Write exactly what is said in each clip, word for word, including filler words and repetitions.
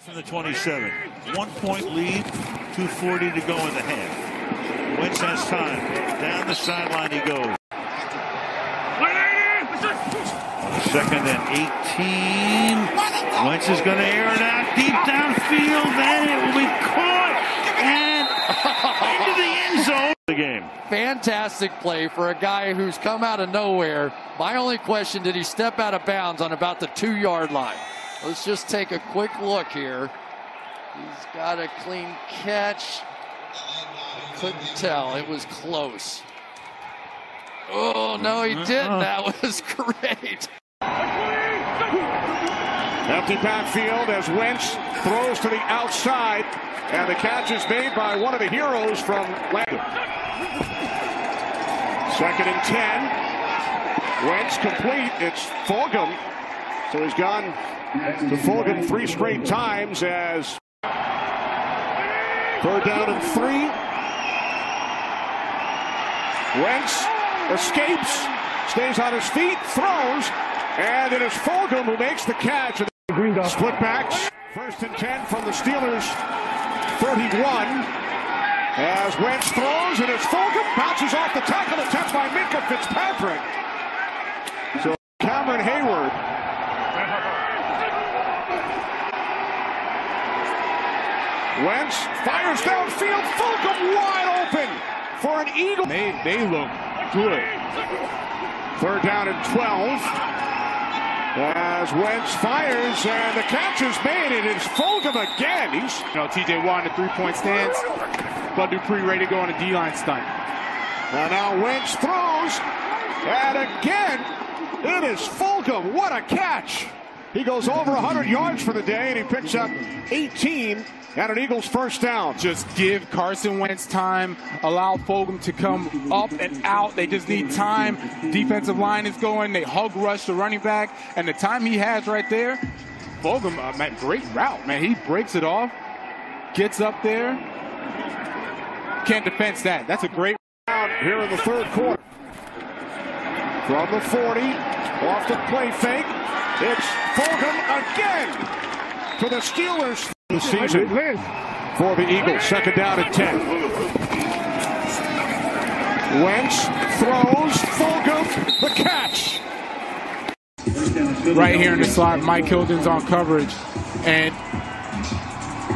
From the twenty-seven. One point lead, two forty to go in the half. Wentz has time. Down the sideline he goes. Second and eighteen. Wentz is going to air it out deep downfield, and it will be caught and into the end zone. The game. Fantastic play for a guy who's come out of nowhere. My only question, did he step out of bounds on about the two-yard line? Let's just take a quick look here. He's got a clean catch. I couldn't tell. It was close. Oh, no, he didn't. That was great. Empty backfield as Wentz throws to the outside. And the catch is made by one of the heroes from Landon. Second and ten. Wentz complete. It's Fulgham. So he's gone to Fulgham three straight times as third down and three. Wentz escapes, stays on his feet, throws, and it is Fulgham who makes the catch. Split backs, first and ten from the Steelers thirty-one. As Wentz throws, and it's Fulgham, bounces off the tackle attempt by Minka Fitzpatrick. So Cameron Hayward. Wentz fires downfield, Fulgham wide open for an Eagle. They, they look good. Third down and twelve. As Wentz fires, and the catch is made, and it's Fulgham again. He's, you know, T J Watt in a three-point stance. Bud Dupree ready to go on a D-line stunt. And now Wentz throws, and again, it is Fulgham. What a catch. He goes over one hundred yards for the day, and he picks up eighteen and an Eagles first down. Just give Carson Wentz time, allow Fulgham to come up and out. They just need time. Defensive line is going. They hug rush the running back, and the time he has right there, Fulgham, uh, man, great route, man. He breaks it off, gets up there. Can't defense that. That's a great round here in the third quarter. From the forty, off the play fake. It's Fulgham again to the Steelers this season for the Eagles. Second down and ten. Wentz throws, Fulgham the catch. Right here in the slot, Mike Hilton's on coverage. And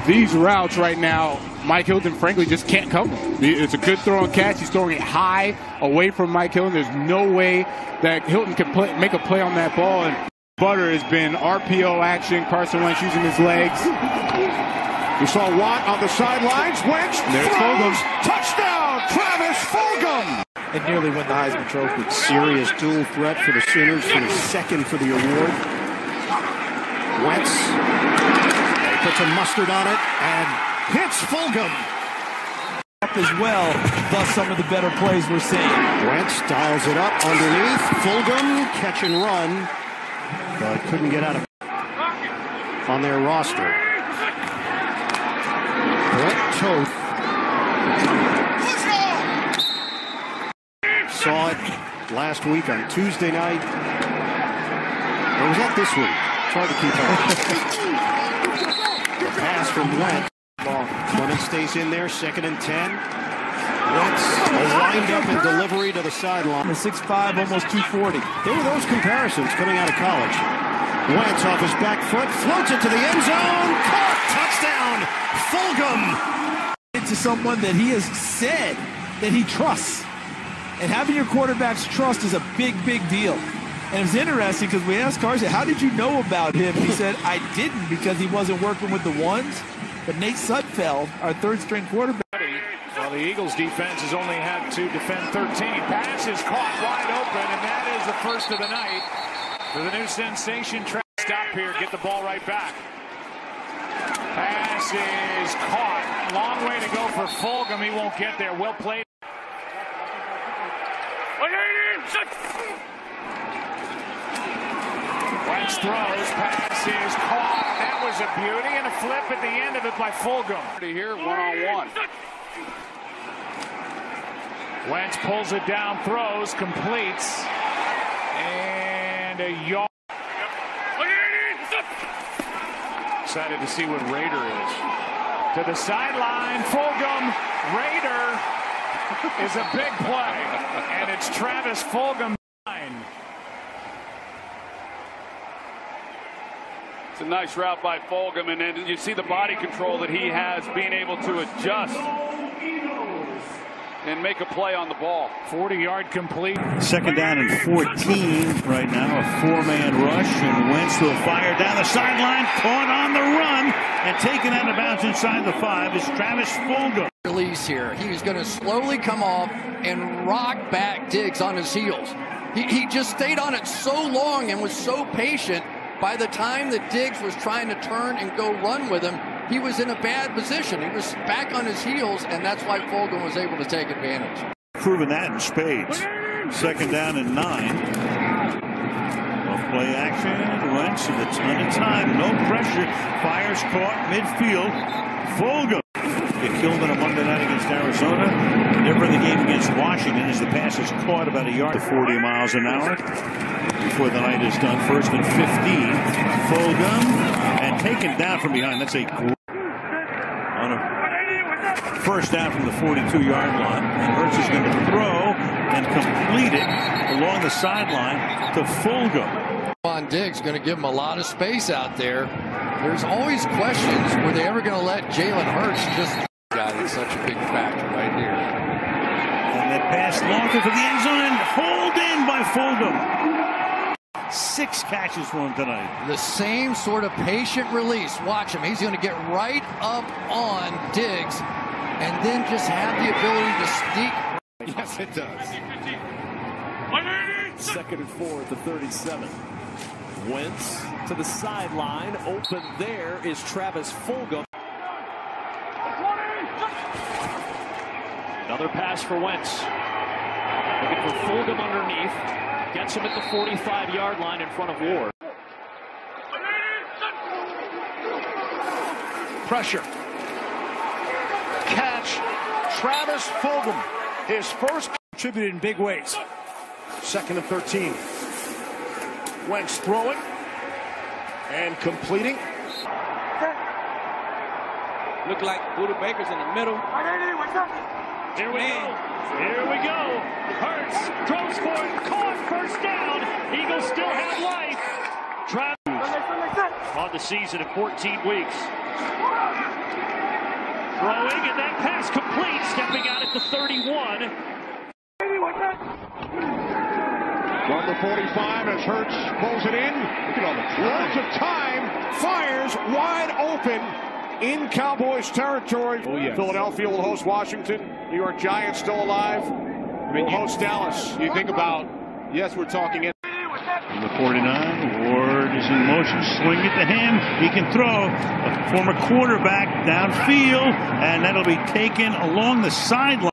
these routes right now, Mike Hilton, frankly, just can't cover. It's a good throw and catch. He's throwing it high away from Mike Hilton. There's no way that Hilton can play, make a play on that ball. And Butter has been R P O action. Carson Wentz using his legs. We saw Watt on the sidelines. Wentz there's throws. Fulgham. Touchdown, Travis Fulgham. And nearly won the Heisman Trophy. Serious dual threat for the Sooners for the second for the award. Wentz puts a mustard on it and hits Fulgham. Up as well, thus some of the better plays we're seeing. Wentz dials it up underneath. Fulgham, catch and run. But couldn't get out of on their roster. Brent Toth saw it last week on Tuesday night. It was up this week. It's hard to keep up. The pass from Wentz. When it stays in there, second and ten. Wentz lined up and delivery to the sideline. six five, almost two forty. There were those comparisons coming out of college. Wentz off his back foot, floats it to the end zone, caught, touchdown, Fulgham. Into someone that he has said that he trusts. And having your quarterback's trust is a big, big deal. And it was interesting because we asked Carson, how did you know about him? He said, I didn't because he wasn't working with the ones. But Nate Sudfeld, our third-string quarterback. Well, the Eagles' defense has only had to defend thirteen. Pass is caught wide open, and that is the first of the night. For the new sensation, try to stop here, get the ball right back. Pass is caught. Long way to go for Fulgham. He won't get there. Well played. Wentz throws. Pass is caught. That was a beauty and a flip at the end of it by Fulgham. Here, one on one. Wentz pulls it down, throws, completes. And a yard. excited to see what Rader is. To the sideline, Fulgham. Rader is a big play, and it's Travis Fulgham. It's a nice route by Fulgham, and then you see the body control that he has, being able to adjust and make a play on the ball. forty yard complete. Second down and fourteen right now. A four man rush, and Wentz will fire down the sideline. Caught on the run and taken out of bounds inside the five is Travis Fulgham. Release here. He's going to slowly come off and rock back Diggs on his heels. He, he just stayed on it so long and was so patient. By the time that Diggs was trying to turn and go run with him, he was in a bad position. He was back on his heels, and that's why Fulgham was able to take advantage. Proven that in spades. Second down and nine. Well, play action. Wentz with a ton of time. No pressure. Fires caught midfield. Fulgham. They killed it on Monday night against Arizona. Never in the game against Washington as the pass is caught about a yard to forty miles an hour. Before the night is done, first and fifteen. Fulgham and taken down from behind. That's a great on a first down from the forty-two yard line. And Hurts is going to throw and complete it along the sideline to Fulgham. Von Diggs going to give him a lot of space out there. There's always questions. Were they ever going to let Jalen Hurts just? God, it's such a big factor right here. And that pass long for the end zone and hauled in by Fulgham. Six catches for him tonight. The same sort of patient release. Watch him. He's going to get right up on Diggs and then just have the ability to sneak. Yes, it does. Second and four at the thirty-seven. Wentz to the sideline. Open there is Travis Fulgham. Another pass for Wentz. Looking for Fulgham underneath. Gets him at the forty-five yard line in front of Ward. Pressure. Catch. Travis Fulgham. His first contributed in big ways. Second and thirteen. Wentz throwing. And completing. Look like Buda Baker's in the middle. Here we go. Here we go. Hurts throws for it. Caught. First down. Eagles still have life. Travis on the season in fourteen weeks. Throwing, and that pass complete. Stepping out at the thirty-one. From the forty-five as Hurts pulls it in. Look at all the lots of time. Fires wide open. In Cowboys territory. Oh, yes. Philadelphia will host Washington. New York Giants still alive. I mean, will you, host Dallas. You think about, yes, we're talking in. In the forty-nine, Ward is in motion. Swing it to him. He can throw. A former quarterback downfield, and that'll be taken along the sideline.